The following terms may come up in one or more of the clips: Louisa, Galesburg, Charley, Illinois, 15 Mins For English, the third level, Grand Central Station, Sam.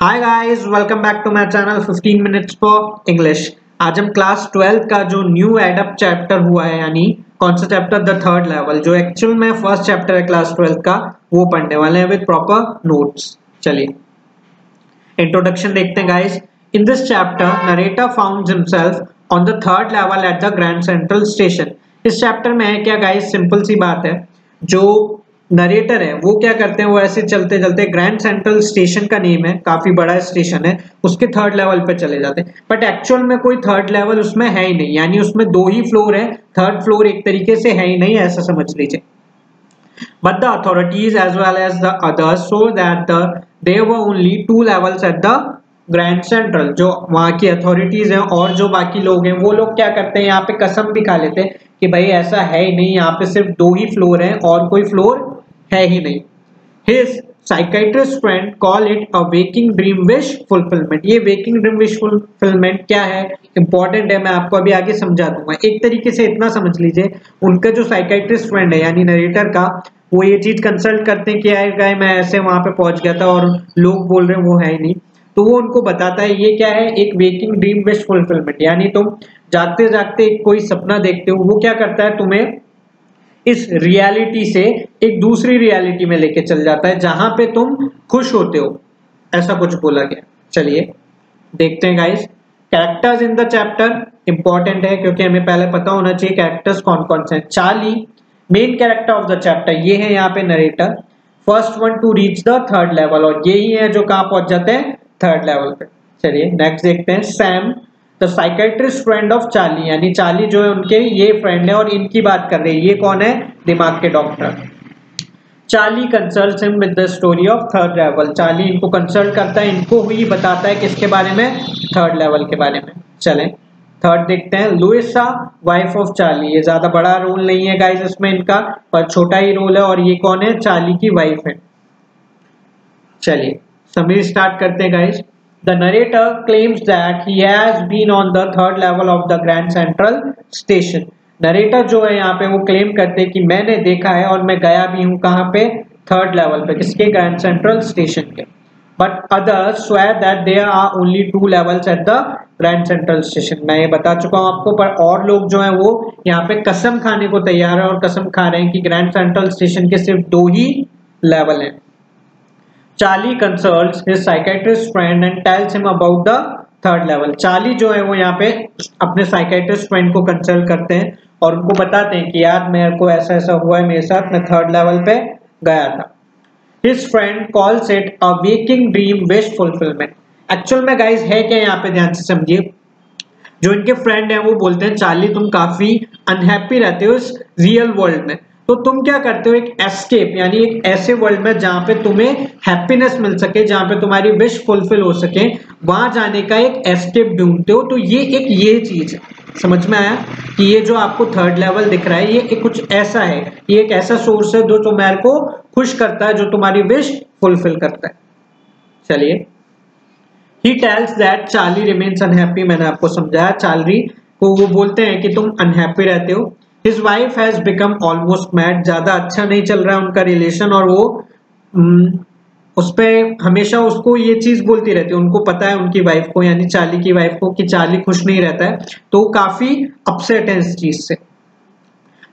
Hi guys, welcome back to my channel 15 minutes for English. आज हम class 12 का जो न्यू एडअप चैप्टर हुआ है, यानी कौन सा चैप्टर, द थर्ड लेवल, जो एक्चुअल में फर्स्ट चैप्टर है क्लास 12 का, वो पढ़ने वाले हैं विद प्रॉपर नोट्स। चलिए इंट्रोडक्शन देखते हैं guys. In this chapter narrator found himself on the third level at the grand central station. इस चैप्टर में है क्या गाइस, सिंपल सी बात है, जो नरेटर है वो क्या करते हैं, वो ऐसे चलते चलते, ग्रैंड सेंट्रल स्टेशन का नेम है, काफी बड़ा स्टेशन है, उसके थर्ड लेवल पे चले जाते हैं। बट एक्चुअल में कोई थर्ड लेवल उसमें है ही नहीं, यानी उसमें दो ही फ्लोर है, थर्ड फ्लोर एक तरीके से है ही नहीं, ऐसा समझ लीजिए। But the authorities as well as the others so that there were only two levels at the grand central. जो वहाँ की अथॉरिटीज हैं और जो बाकी लोग हैं, वो लोग क्या करते हैं, यहाँ पे कसम भी खा लेते हैं कि भाई ऐसा है ही नहीं, यहाँ पे सिर्फ दो ही फ्लोर हैं और कोई फ्लोर है ही नहीं। His psychiatrist friend call it a waking dream wish fulfillment. ये waking dream wish fulfillment क्या है, इम्पोर्टेंट है, मैं आपको अभी आगे समझा दूंगा। एक तरीके से इतना समझ लीजिए, उनका जो साइकाइट्रिस्ट फ्रेंड है यानी नरेटर का, वो ये चीज कंसल्ट करते हैं कि यार गाय मैं ऐसे वहां पे पहुंच गया था और लोग बोल रहे हैं वो है ही नहीं। तो वो उनको बताता है ये क्या है, एक वेकिंग ड्रीम विश फुलफिलमेंट, यानी तुम जागते जागते कोई सपना देखते हो, वो क्या करता है, तुम्हें इस रियलिटी से एक दूसरी रियलिटी में लेके चल जाता है जहां पे तुम खुश होते हो, ऐसा कुछ बोला गया। चलिए देखते हैं guys, characters in the chapter important है क्योंकि हमें पहले पता होना चाहिए कैरेक्टर्स कौन कौन से हैं। Charlie main character of the chapter, ये है यहाँ पे narrator, first one to reach the third level, और ये ही है जो कहाँ पहुंच जाते हैं, थर्ड लेवल पे। चलिए नेक्स्ट देखते हैं, Sam the psychiatrist friend of Charlie, यानी चार्ली जो है उनके ये फ्रेंड है और इनकी बात कर रही है, ये कौन है, दिमाग के doctor. Charlie consults him with the story of third level, Charlie इनको कंसल्ट करता है, इनको ही बताता है किसके बारे में, थर्ड लेवल के बारे में। चलें थर्ड देखते हैं, लुइसा वाइफ ऑफ चार्ली, ये ज्यादा बड़ा रोल नहीं है गाइज इसमें इनका, पर छोटा ही रोल है, और ये कौन है, चार्ली की वाइफ है। चलिए समरी स्टार्ट करते हैं guys. The narrator claims that he has been on the third level of the Grand Central Station. Narrator जो है यहाँ पे वो claim करते हैं कि मैंने देखा है और मैं गया भी हूँ, कहाँ पे, third level पे, किसके, Grand Central Station के। But others swear that there are only two levels at the Grand Central Station. मैं ये बता चुका हूँ आपको, पर और लोग जो हैं वो यहाँ पे कसम खाने को तैयार है और कसम खा रहे हैं कि Grand Central Station के सिर्फ दो ही level हैं। Charlie consults his psychiatrist friend and tells him about the third level, Charlie जो है वो यहाँ पे अपने साइकाइट्रिस्ट फ्रेंड को कंसल्ट करते हैं और उनको बताते हैं कि यार मेरे को ऐसा ऐसा हुआ है मेरे साथ, मैं थर्ड लेवल पे गया था। His friend calls it a waking dream wish fulfilment. Actual में गाइज है क्या यहाँ पे, ध्यान से समझिए, जो इनके फ्रेंड है वो बोलते हैं चार्ली तुम काफी अनहैप्पी रहते हो इस रियल वर्ल्ड में, तो तुम क्या करते हो, एक एस्केप, यानी एक ऐसे वर्ल्ड में जहां पे तुम्हें हैप्पीनेस मिल सके, जहां पे तुम्हारी विश फुलफिल हो सके, वहां जाने का एक एस्केप ढूंढते हो। तो ये एक ये चीज समझ में आया कि ये जो आपको थर्ड लेवल दिख रहा है ये एक कुछ ऐसा है, ये एक ऐसा सोर्स है जो तुम्हारे को खुश करता है, जो तुम्हारी विश फुलफिल करता है। चलिए he tells that Charlie remains unhappy, मैंने आपको समझाया, चार्ली को वो बोलते हैं कि तुम अनहैप्पी रहते हो। His wife has become almost mad, ज्यादा अच्छा नहीं चल रहा है उनका रिलेशन, और वो उस पे हमेशा उसको ये चीज बोलती रहती है, उनको पता है उनकी वाइफ को, यानी चार्ली की वाइफ को, कि चार्ली खुश नहीं रहता है, तो काफी अपसेट है इस चीज से।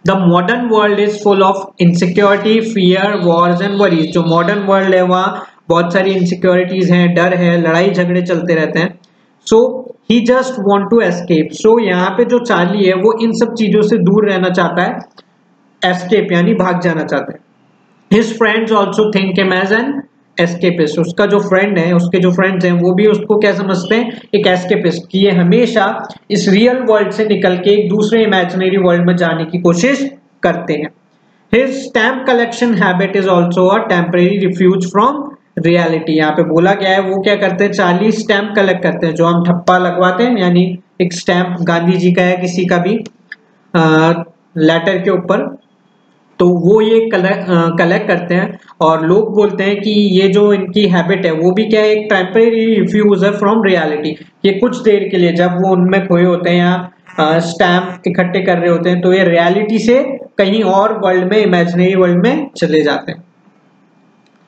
The modern world is full of insecurity, fear, wars and worries, जो मॉडर्न वर्ल्ड है वहाँ बहुत सारी इनसिक्योरिटीज हैं, डर है, लड़ाई झगड़े चलते रहते हैं। So he just want to escape, so यहाँ पे जो चार्ली है वो इन सब चीजों से दूर रहना चाहता है, एस्केप यानी भाग जाना चाहता है। His friends also think him as an escapist, उसका जो फ्रेंड है, उसके जो फ्रेंड्स हैं वो भी उसको क्या समझते हैं, एक एस्केपिस्ट, कि ये हमेशा इस रियल वर्ल्ड से निकल के एक दूसरे इमेजिनरी वर्ल्ड में जाने की कोशिश करते हैं। His stamp collection habit is also a temporary refuge from reality, यहाँ पे बोला गया है वो क्या करते हैं, 40 स्टैम्प कलेक्ट करते हैं, जो हम ठप्पा लगवाते हैं, यानी एक स्टैम्प गांधी जी का है किसी का भी लेटर के ऊपर, तो वो ये कलेक्ट करते हैं, और लोग बोलते हैं कि ये जो इनकी हैबिट है वो भी क्या है, एक टेम्परेरी रिफ्यूजर फ्रॉम रियलिटी, ये कुछ देर के लिए जब वो उनमें खोए होते हैं या स्टैम्प इकट्ठे कर रहे होते हैं, तो ये रियलिटी से कहीं और वर्ल्ड में, इमेजिनरी वर्ल्ड में चले जाते हैं।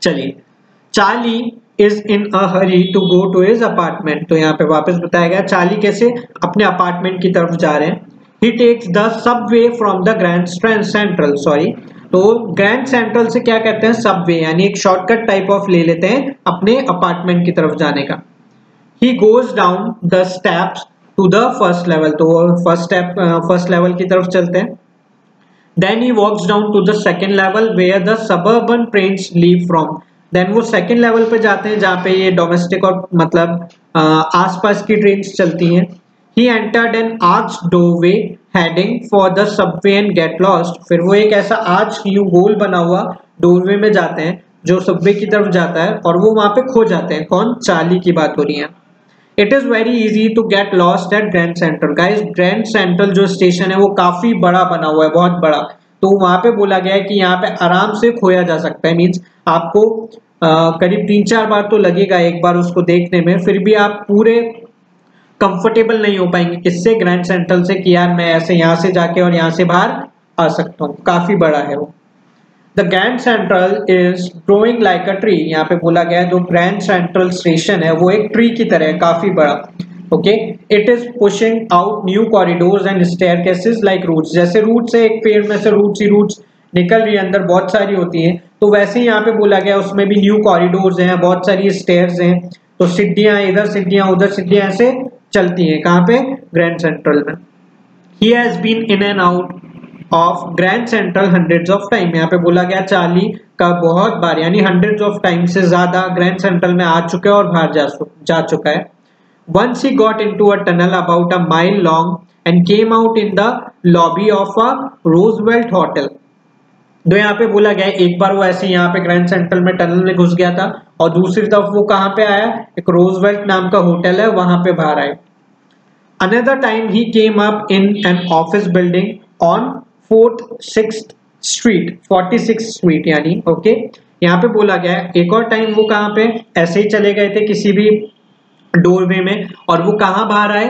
चलिए Charlie is in a hurry to go to his apartment. तो यहाँ पे वापस बताया गया चार्ली कैसे अपने अपार्टमेंट की तरफ जा रहे हैं। He takes the subway from the grand central, sorry तो ग्रैंड सेंट्रल से क्या कहते हैं सबवे, यानी एक शॉर्टकट टाइप ऑफ ले लेते हैं अपने अपार्टमेंट की तरफ जाने का। He goes down the steps to the first level, तो वो फर्स्ट लेवल की तरफ चलते हैं। Then he walks down to the second level where the suburban trains leave from, then वो सेकेंड लेवल पे जाते हैं जहाँ पे ये डोमेस्टिक और मतलब आसपास की ट्रेन्स चलती हैं। He entered an arch doorway heading for the subway and get lost, फिर वो एक ऐसा आर्च यू गोल बना हुआ डोरवे में जाते हैं जो सबवे की तरफ जाता है और वो वहाँ पे खो जाते हैं। कौन? चार्ली की बात हो रही है। It is very easy to get lost at grand central. Guys grand central जो स्टेशन है वो काफ़ी बड़ा बना हुआ है, बहुत बड़ा, तो वहाँ पे बोला गया है कि यहाँ पे आराम से खोया जा सकता है। मीन्स आपको करीब 3-4 बार तो लगेगा एक बार उसको देखने में, फिर भी आप पूरे कंफर्टेबल नहीं हो पाएंगे किससे, ग्रैंड सेंट्रल से कि यार मैं ऐसे यहाँ से जाके और यहाँ से बाहर आ सकता हूँ, काफ़ी बड़ा है वो। The grand central is growing like a tree, यहाँ पे बोला गया है जो ग्रैंड सेंट्रल स्टेशन है वो एक ट्री की तरह है, काफ़ी बड़ा। Okay, it is pushing out new corridors and staircases like roots, जैसे रूट से एक पेड़ में से रूट्स ही रूट्स निकल रही है, अंदर बहुत सारी होती हैं, तो वैसे ही यहाँ पे बोला गया उसमें भी न्यू कॉरिडोर्स हैं, बहुत सारी स्टेयर्स हैं, तो सीढ़ियाँ इधर सीढ़ियाँ उधर सीढ़ियाँ ऐसे चलती हैं। कहाँ पे? ग्रैंड सेंट्रल में। He has been in and out of grand central hundreds of time, यहाँ पे बोला गया चार्ली का बहुत बार यानी हंड्रेड्स ऑफ टाइम से ज़्यादा ग्रैंड सेंट्रल में आ चुका है और बाहर जा चुका है। Once he got into a tunnel about a mile long and came out in the lobby of a Roosevelt Hotel. तो यहाँ पे बोला गया एक बार वो ऐसे यहाँ पे ग्रैंड सेंट्रल में टनल में घुस गया था और दूसरी तरफ वो कहाँ पे आया, एक रोजवेल्ट नाम का होटल है वहाँ पे बाहर आए। Another time he came up in an office building on 46th Street यानी ओके, यहाँ पे बोला गया एक और टाइम वो कहाँ पे ऐसे ही चले गए थे किसी भी डोरवे में और वो कहाँ बाहर आए,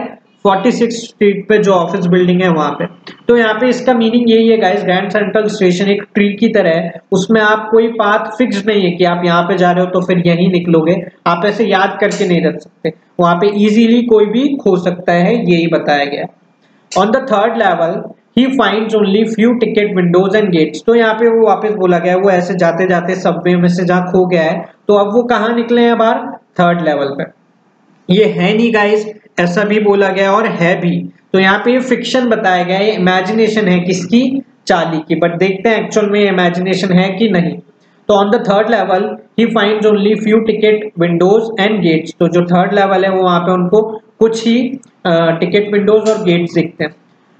46th स्ट्रीट पे जो ऑफिस बिल्डिंग है वहाँ पे। तो यहाँ पे इसका मीनिंग यही है गाइस, ग्रैंड सेंट्रल स्टेशन एक ट्री की तरह है, उसमें आप कोई पाथ फिक्स नहीं है कि आप यहाँ पे जा रहे हो तो फिर यहीं निकलोगे, आप ऐसे याद करके नहीं रख सकते, वहाँ पे इजीली कोई भी खो सकता है, यही बताया गया। On the third level he finds only few ticket windows and gates, तो यहाँ पे वो वापस बोला गया वो ऐसे जाते जाते सबवे में से जहाँ खो गया है, तो अब वो कहाँ निकले हैं बाहर, थर्ड लेवल पे। ये है नहीं गाइस, ऐसा भी बोला गया और है भी, तो यहाँ पे ये फिक्शन बताया गया है, इमेजिनेशन है किसकी, चार्ली की, बट देखते हैं एक्चुअल में इमेजिनेशन है कि नहीं। तो on the third level he finds only few ticket windows and gates, तो जो थर्ड लेवल है वो वहाँ पे उनको कुछ ही टिकट विंडोज और गेट्स दिखते हैं।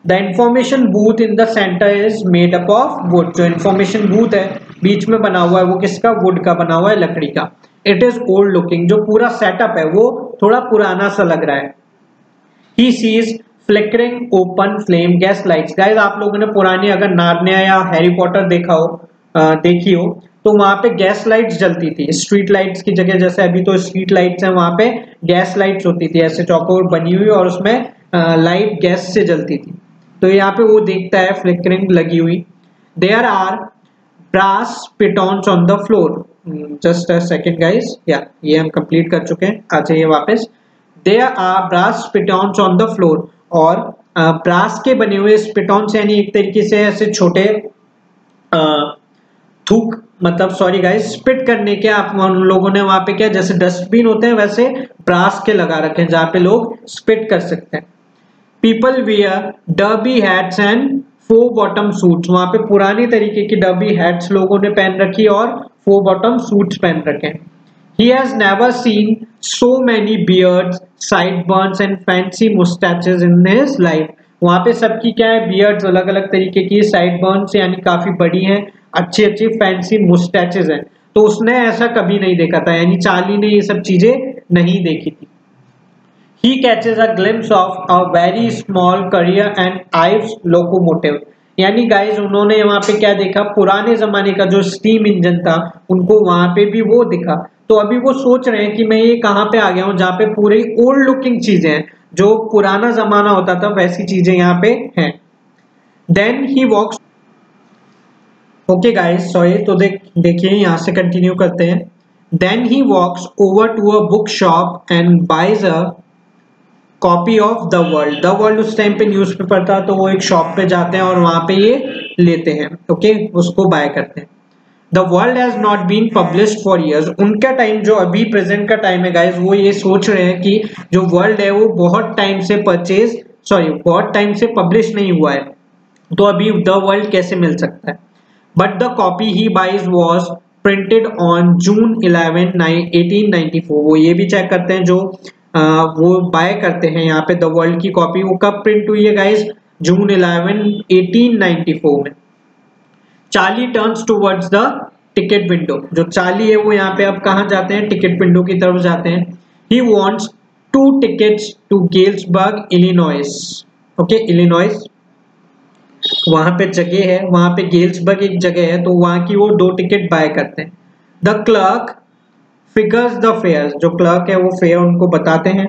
The information booth in the centre is made up of wood, जो इंफॉर्मेशन बूथ है बीच में बना हुआ है वो किसका, वुड का बना हुआ है, लकड़ी का। इट इज ओल्ड लुकिंग, जो पूरा सेटअप है वो थोड़ा पुराना सा लग रहा है। He sees flickering open flame gas lights, guys आप लोगों ने पुरानी अगर नार्निया या हैरी पॉटर देखी हो तो वहाँ पे गैस लाइट्स जलती थी, स्ट्रीट लाइट्स की जगह, जैसे अभी तो स्ट्रीट लाइट्स हैं वहाँ पे गैस लाइट्स होती थी, ऐसे चौकोर बनी हुई और उसमें लाइट गैस से जलती थी, तो यहाँ पे वो देखता है फ्लिकरिंग लगी हुई। There are brass spittoons on the floor, just a second guys, या ये हम कंप्लीट कर चुके हैं, आ जाइए वापस। There are brass spittoons on the floor, और ब्रास के बने हुए स्पिटॉन्स यानी एक तरीके से ऐसे छोटे थूक, मतलब सॉरी गाइज स्पिट करने के, आप उन लोगों ने वहाँ पे क्या जैसे डस्टबिन होते हैं वैसे ब्रास के लगा रखे हैं जहाँ पे लोग स्पिट कर सकते हैं। People wear derby hats and four bottom suits, वहाँ पे पुराने तरीके की डर्बी हैट्स लोगों ने पहन रखी और फोर बॉटम सूट्स पहन रखे। He has never seen so many beards sideburns and fancy moustaches in his life, वहाँ पे सबकी क्या है बियर्ड्स अलग अलग तरीके की, साइड बर्न्स यानी काफ़ी बड़ी हैं, अच्छी अच्छी फैंसी मुस्टैचेस हैं, तो उसने ऐसा कभी नहीं देखा था, यानी चार्ली ने ये सब चीज़ें नहीं देखी थी। He catches a glimpse of a very small career and Ives locomotive, यानी गाइज उन्होंने वहाँ पे क्या देखा, पुराने ज़माने का जो स्टीम इंजन था उनको वहाँ पे भी वो दिखा, तो अभी वो सोच रहे हैं कि मैं ये कहाँ पे आ गया हूँ जहाँ पे पूरी ओल्ड लुकिंग चीज़ें हैं, जो पुराना ज़माना होता था वैसी चीज़ें यहाँ पे हैं। Then he walks, okay guys sorry, तो देखिए यहाँ से कंटिन्यू करते हैं। Then he walks over to a bookshop and buys a copy of The World. The World उस टाइम पे न्यूज़पेपर था, तो वो एक शॉप पे जाते हैं और वहाँ पे ये लेते हैं, ओके, उसको बाय करते हैं. The World has not been published for years. उनका टाइम जो अभी प्रेजेंट का टाइम है गाइज, वो ये सोच रहे हैं कि जो वर्ल्ड है वो बहुत टाइम से पब्लिश नहीं हुआ है, तो अभी The World कैसे मिल सकता है. But the copy he buys was printed on June 11, 1894. वो ये भी चेक करते हैं जो वो बाय करते हैं यहाँ पे The World की कॉपी, वो कब प्रिंट हुई है गाइज, जून 11, 1894 में. Charley turns towards the ticket window. जो Charley है वो यहाँ पे अब कहाँ जाते हैं, टिकट विंडो की तरफ जाते हैं. He wants 2 tickets to Galesburg, Illinois. Okay, Illinois. वहाँ पे जगह है, वहाँ पे गेल्सबर्ग एक जगह है, तो वहाँ की वो 2 टिकट बाय करते हैं. The clerk figures the fares. जो क्लर्क है वो फेयर उनको बताते हैं.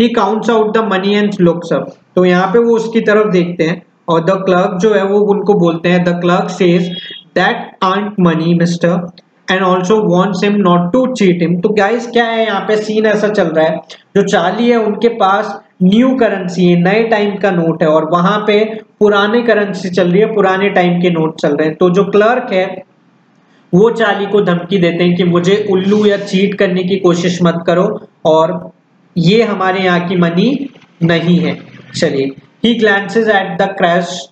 He counts out the money and looks up. तो यहाँ पे वो उसकी तरफ देखते हैं और द क्लर्क जो है वो उनको बोलते हैं, the clerk says that ain't money mister and also wants him not to cheat him. तो गाइज क्या है यहाँ पे सीन ऐसा चल रहा है, जो Charley है उनके पास न्यू करेंसी है, नए टाइम का नोट है, और वहां पे पुराने करेंसी चल रही है, पुराने टाइम के नोट चल रहे हैं. तो जो क्लर्क है वो Charley को धमकी देते हैं कि मुझे उल्लू या चीट करने की कोशिश मत करो, और ये हमारे यहाँ की मनी नहीं है. चलिए, he glances at the cash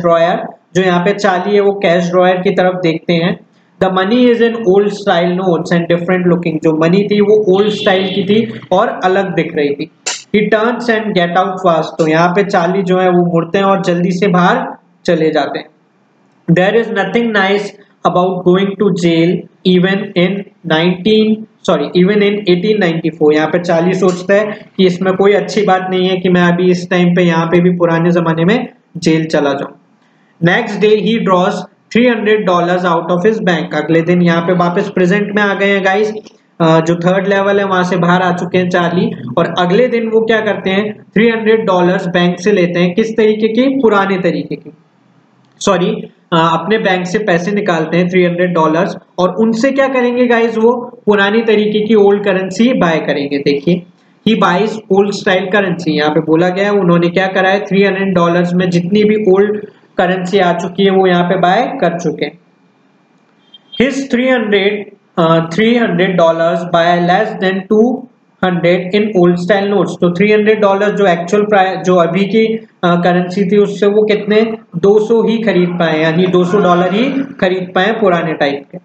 drawer. जो यहाँ पे Charley है वो कैश ड्रॉयर की तरफ देखते हैं. The money is in old style notes and different looking. जो मनी थी वो ओल्ड स्टाइल की थी और अलग दिख रही थी. He turns and get out fast. तो यहाँ पे Charley जो है वो मुड़ते हैं और जल्दी से बाहर चले जाते हैं. There is nothing nice about going to jail even in 1894. यहाँ पे Charley सोचता है कि इसमें कोई अच्छी बात नहीं है कि मैं अभी इस टाइम पे यहाँ पे भी पुराने जमाने में जेल चला जाऊँ. Next day he draws $300 out of his bank. अगले दिन यहाँ पे वापस प्रेजेंट में आ गए हैं गाइस, जो थर्ड लेवल है वहां से बाहर आ चुके हैं Charley, और अगले दिन वो क्या करते हैं, $300 बैंक से लेते हैं. किस तरीके की, पुराने तरीके की, सॉरी, अपने बैंक से पैसे निकालते हैं $300, और उनसे क्या करेंगे गाइज, वो पुराने तरीके की ओल्ड करेंसी बाय करेंगे. देखिए, he buys old style currency. यहाँ पे बोला गया है उन्होंने क्या करा है, $300 में जितनी भी ओल्ड करेंसी आ चुकी है वो यहाँ पे बाय कर चुके हैं. His $300 by less than 200 in old style notes. तो $300 जो एक्चुअल प्राइस, जो अभी की करेंसी थी, उससे वो कितने 200 ही खरीद पाए, यानी $200 ही खरीद पाए पुराने टाइप के.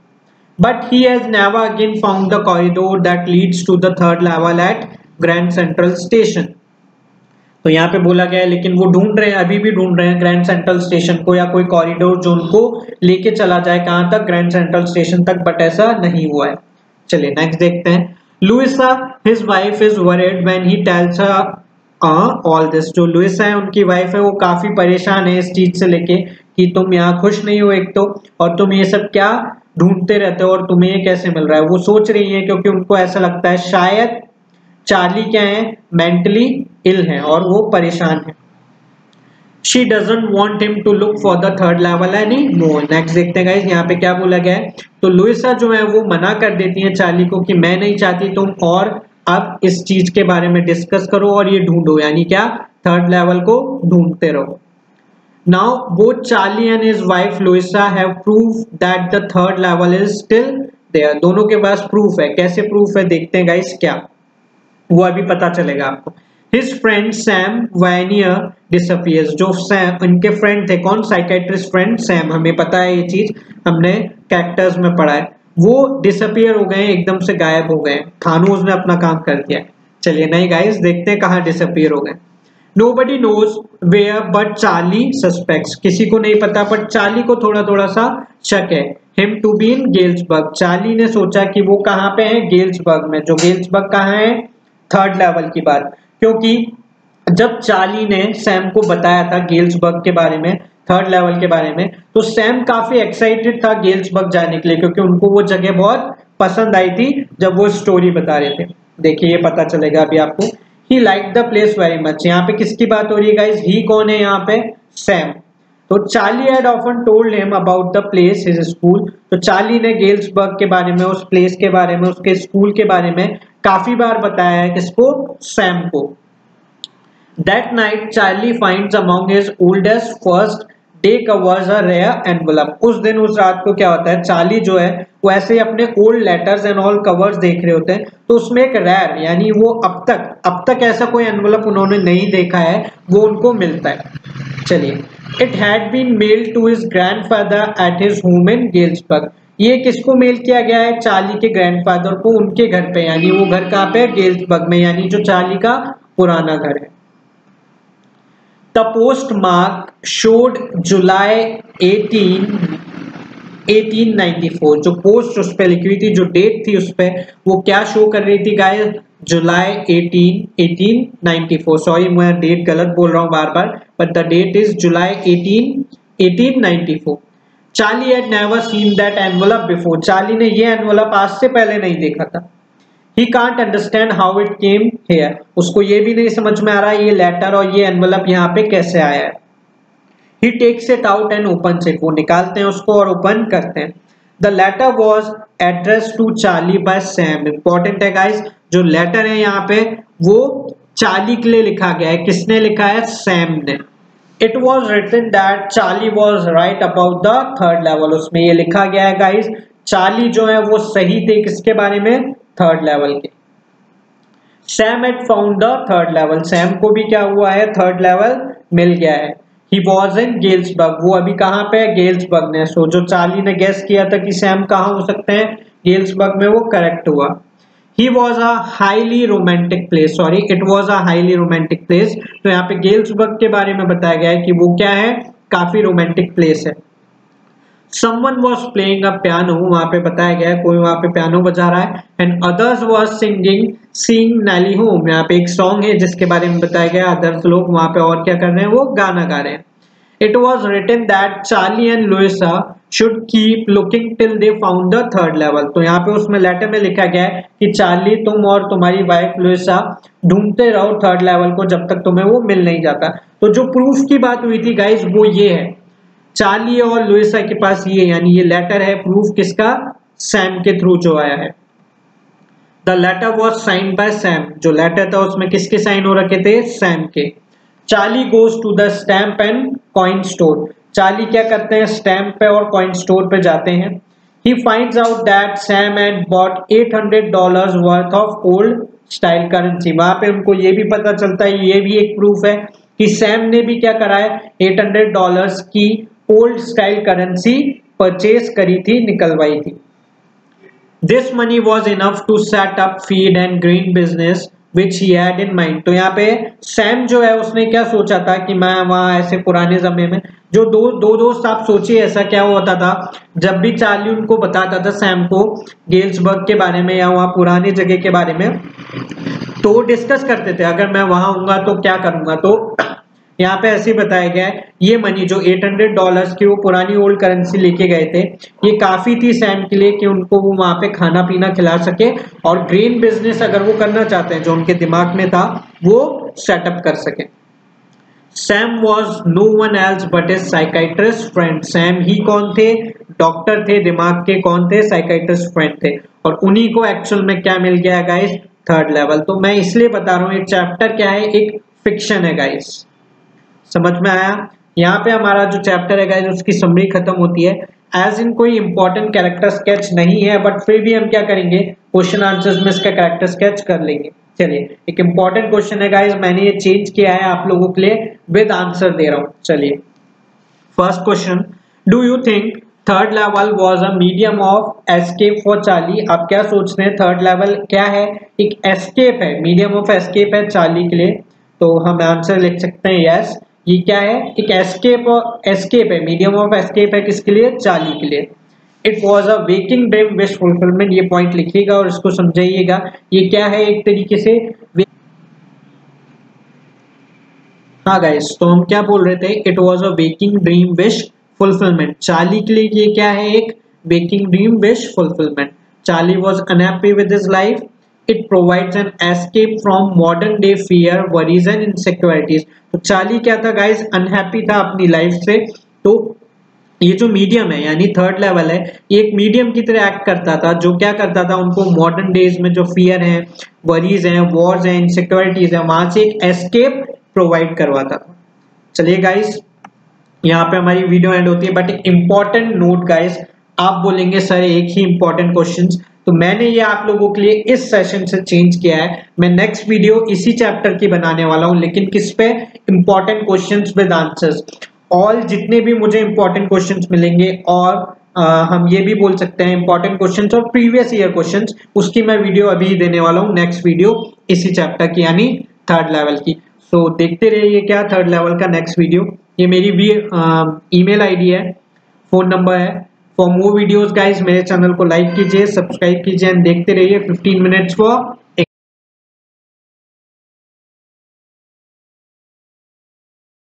But he has never again found the corridor that leads to the third level at Grand Central Station. तो यहाँ पे बोला गया है लेकिन वो ढूंढ रहे हैं, अभी भी ढूंढ रहे हैं ग्रैंड सेंट्रल स्टेशन को, या कोई कॉरिडोर जो उनको लेके चला जाए कहाँ तक, ग्रैंड सेंट्रल स्टेशन तक, बट ऐसा नहीं हुआ है. चलिए नेक्स्ट देखते हैं. Louisa his wife is worried when he tells her all this. जो Louisa है उनकी वाइफ है, वो काफी परेशान है इस चीज से लेके कि तुम यहाँ खुश नहीं हो एक तो, और तुम ये सब क्या ढूंढते रहते हो और तुम्हें ये कैसे मिल रहा है. वो सोच रही है क्योंकि उनको ऐसा लगता है शायद Charley क्या है, मेंटली इल है और वो परेशान है. She doesn't want him to look for the third level anymore. Next देखते हैं गाइस यहाँ पे क्या बोला गया है. तो Louisa जो है वो मना कर देती है Charley को कि मैं नहीं चाहती तुम और अब इस चीज के बारे में डिस्कस करो और ये ढूंढो, यानी क्या, थर्ड लेवल को ढूंढते रहो. Now both Charley and his wife Louisa have proof that the third level is still there. दोनों के पास प्रूफ है. कैसे प्रूफ है देखते हैं गाइस, क्या वो अभी पता चलेगा आपको. His friend Sam Vanier disappears. जो Sam उनके फ्रेंड थे, कौन, साइकेट्रिस्ट फ्रेंड Sam, हमें पता है ये चीज, हमने कैक्टस में पढ़ा है. वो डिसअपियर हो गए, एकदम से गायब हो गए, थानोज ने अपना काम कर दिया. चलिए नहीं गाइस, देखते हैं कहाँ डिसअपियर हो गए. Nobody knows where but Charley suspects. किसी को नहीं पता पर Charley को थोड़ा थोड़ा सा शक है. Him to be in Galesburg. Charley ने सोचा कि वो कहाँ पे है, गेल्सबर्ग में. जो गेल्सबर्ग कहाँ है, थर्ड लेवल की बात, क्योंकि जब Charley ने Sam को बताया था गेल्सबर्ग के बारे में, थर्ड लेवल के बारे में, तो Sam काफी एक्साइटेड था गेल्सबर्ग जाने के लिए, क्योंकि उनको वो जगह बहुत पसंद आई थी जब वो स्टोरी बता रहे थे. देखिए ये पता चलेगा अभी आपको. He liked the place very much. यहाँ पे किसकी बात हो रही है गाइज, ही कौन है यहाँ पे, Sam. तो Charlie had often told him about the place his school, तो चार्ली ने गेल्सबर्ग के बारे में, उस प्लेस के बारे में, उसके स्कूल के बारे में काफी बार बताया है, किसको? सैम को। That night Charlie finds among his oldest first day covers a rare envelope. उस दिन, उस रात को क्या होता है, चार्ली जो है वो ऐसे ही अपने old letters and all covers देख रहे होते हैं, तो उसमें एक रेयर, यानी वो अब तक ऐसा कोई एनवलप उन्होंने नहीं देखा है, वो उनको मिलता है। चलिए, it had been mailed to his grandfather at his home in Galesburg. ये किसको मेल किया गया है? चार्ली के ग्रैंडफादर को, उनके घर पे, यानी वो घर कहाँ पे है? गेल्सबर्ग में, यानी जो चार्ली का पुराना घर है। द पोस्टमार्क शोड जुलाई 1894, जो पोस्ट उस पर लिखी हुई थी, जो डेट थी उस पर, वो क्या शो कर रही थी गाइस? जुलाई 1894। सॉरी, मैं डेट गलत बोल रहा हूँ बार बार, but the date is July 1894। Charlie had never seen that envelope before, Charlie ने ये एनवलप आज से पहले नहीं देखा था। He can't understand how it came here, उसको ये भी नहीं समझ में आ रहा है ये लेटर और ये एनवलप यहाँ पे कैसे आया है। He takes it out and opens it, वो निकालते हैं उसको और ओपन करते हैं। The letter was addressed to Charlie by Sam, important है guys, जो लेटर है यहाँ पे वो चार्ली के लिए लिखा गया है, किसने लिखा है? सैम ने। It was written that Charlie was right about the third level, उसमें ये लिखा गया है guys, चार्ली जो है वो सही थे किसके बारे में? थर्ड लेवल के। Sam had found the third level, Sam को भी क्या हुआ है? थर्ड लेवल मिल गया है। ही वाज इन गेल्सबर्ग, वो अभी कहाँ पे है? गेल्सबर्ग ने। सो जो चार्ली ने गेस किया था कि सैम कहाँ हो सकते हैं, गेल्सबर्ग में, वो करेक्ट हुआ। He was a highly romantic place, sorry it was a highly romantic place, तो यहाँ पे गेल्सबर्ग के बारे में बताया गया है कि वो क्या है, काफी रोमांटिक प्लेस है। Someone was playing a piano, वहाँ पे बताया गया है कोई वहाँ पे पियानो बजा रहा है। And others was singing Sing Nelly Home, यहाँ पे एक सॉन्ग है जिसके बारे में बताया गया, अदर्स लोग वहाँ पे और क्या कर रहे हैं, वो गाना गा रहे हैं। It was written that Charlie and Louisa should keep looking till they found the third level, तो यहाँ पे उसमें लेटर में लिखा गया है कि चार्ली, तुम और तुम्हारी वाइफ लुइसा ढूंढते रहो थर्ड लेवल को जब तक तुम्हें वो मिल नहीं जाता। तो जो प्रूफ की बात हुई थी गाइज वो ये है, चार्ली और लुइसा के पास ये, यानी ये लेटर है, प्रूफ किसका? सैम के थ्रू जो आया है। The letter was sign by Sam, जो लेटर था उसमें किसके साइन हो रखे थे? सैम के। Charlie goes to the stamp and coin store, Charlie क्या करते हैं? स्टैम्प पे और कॉइन स्टोर पे जाते हैं। He finds out that Sam and bought $800 worth of old style currency, वहां पे उनको ये भी पता चलता है, ये भी एक प्रूफ है कि सैम ने भी क्या करा है, $800 की ओल्ड स्टाइल करेंसी परचेज करी थी, निकलवाई थी। This money was enough to set up feed and green business which he had in mind, तो यहाँ पे सैम जो है उसने क्या सोचा था कि मैं वहाँ ऐसे पुराने समय में जो दो दोस्त, आप सोचिए ऐसा क्या होता था जब भी चार्ली उनको बताता था सैम को गेल्सबर्ग के बारे में या वहाँ पुराने जगह के बारे में, तो वो डिस्कस करते थे अगर मैं वहाँ आऊँगा तो क्या करूँगा। तो यहाँ पे ऐसे बताया गया है ये मनी जो $800 की वो पुरानी ओल्ड करेंसी लेके गए थे, ये काफ़ी थी सैम के लिए कि उनको वो वहाँ पे खाना पीना खिला सके और ग्रीन बिजनेस अगर वो करना चाहते हैं जो उनके दिमाग में था वो सेटअप कर सके। Sam was no one else but his psychiatrist friend, Sam ही कौन थे? डॉक्टर थे दिमाग के, कौन थे? साइकाइट्रिस्ट फ्रेंड थे, और उन्हीं को एक्चुअल में क्या मिल गया गाइस? Third level. तो मैं इसलिए बता रहा हूँ ये चैप्टर क्या है, एक फिक्शन है गाइस, समझ में आया? यहाँ पे हमारा जो चैप्टर है गाइस उसकी समरी खत्म होती है, एज इन कोई इंपॉर्टेंट कैरेक्टर स्केच नहीं है, बट फिर भी हम क्या करेंगे, क्वेश्चन आंसर्स में इसका कैरेक्टर स्केच कर लेंगे। चलिए, एक इंपॉर्टेंट क्वेश्चन है गाइस, मैंने ये चेंज किया है आप लोगों के लिए, विद आंसर दे रहा हूँ। चलिए, first question, do you think third level was a medium of escape for Charlie? आप क्या सोचते हैं थर्ड लेवल क्या है? एक एस्केप है, मीडियम ऑफ एस्केप है चार्ली के लिए, तो हम आंसर लिख सकते हैं यस, ये क्या है, एक एस्केप है, मीडियम ऑफ एस्केप है किसके लिए? चार्ली के लिए। It was a waking dream wish fulfilment, ये पॉइंट लिखिएगा और इसको समझाइएगा, ये क्या है एक तरीके से। हाँ गाइस, तो हम क्या बोल रहे थे, it was a waking dream wish fulfilment, Charlie के लिए ये क्या है, एक waking dream wish fulfilment. Charlie was unhappy with his life, it provides an escape from modern day fear worries and insecurities, तो चार्ली क्या था गाइज, अनहैप्पी था अपनी लाइफ से, तो ये जो मीडियम है यानी थर्ड लेवल है, ये एक मीडियम की तरह एक्ट करता था, जो क्या करता था उनको मॉडर्न डेज में जो फियर है, वरीज हैं, वॉर्स हैं, इनसिक्योरिटीज है, वहां से एक एस्केप प्रोवाइड करवाता था। चलिए गाइस यहाँ पे हमारी वीडियो एंड होती है, बट इंपॉर्टेंट नोट गाइस, आप बोलेंगे सर एक ही इंपॉर्टेंट क्वेश्चंस, तो मैंने ये आप लोगों के लिए इस सेशन से चेंज किया है। मैं नेक्स्ट वीडियो इसी चैप्टर की बनाने वाला हूँ, लेकिन किस पे, important questions with answers. All जितने भी मुझे इंपॉर्टेंट क्वेश्चंस मिलेंगे और हम ये भी बोल सकते हैं इंपॉर्टेंट क्वेश्चंस और प्रीवियस ईयर क्वेश्चंस, उसकी मैं वीडियो अभी देने वाला हूँ नेक्स्ट वीडियो इसी चैप्टर की यानी थर्ड लेवल की। सो देखते रहिए क्या थर्ड लेवल का नेक्स्ट वीडियो। ये मेरी भी ईमेल आईडी है, फ़ोन नंबर है। फॉर मोर वीडियोस गाइस मेरे चैनल को लाइक कीजिए, सब्सक्राइब कीजिए एंड देखते रहिए 15 मिनट्स फॉर